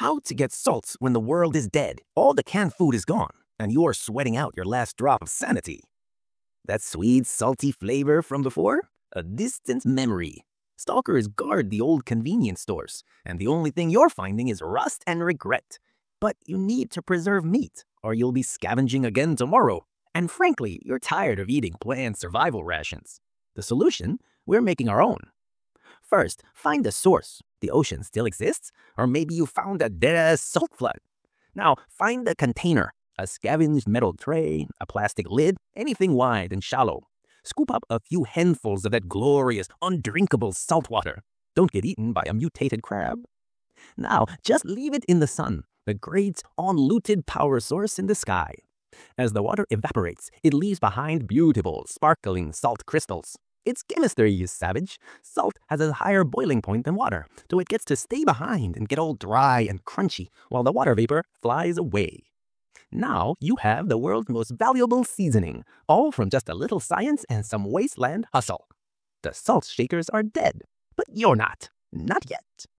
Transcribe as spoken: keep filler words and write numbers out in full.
How to get salts when the world is dead, all the canned food is gone, and you're sweating out your last drop of sanity. That sweet, salty flavor from before? A distant memory. Stalkers guard the old convenience stores, and the only thing you're finding is rust and regret. But you need to preserve meat, or you'll be scavenging again tomorrow. And frankly, you're tired of eating planned survival rations. The solution? We're making our own. First, find the source. The ocean still exists, or maybe you found a dead-ass salt flood. Now, find the container, a scavenged metal tray, a plastic lid, anything wide and shallow. Scoop up a few handfuls of that glorious, undrinkable salt water. Don't get eaten by a mutated crab. Now, just leave it in the sun, the great, unlooted power source in the sky. As the water evaporates, it leaves behind beautiful, sparkling salt crystals. It's chemistry, you savage. Salt has a higher boiling point than water, so it gets to stay behind and get all dry and crunchy while the water vapor flies away. Now you have the world's most valuable seasoning, all from just a little science and some wasteland hustle. The salt shakers are dead, but you're not. Not yet.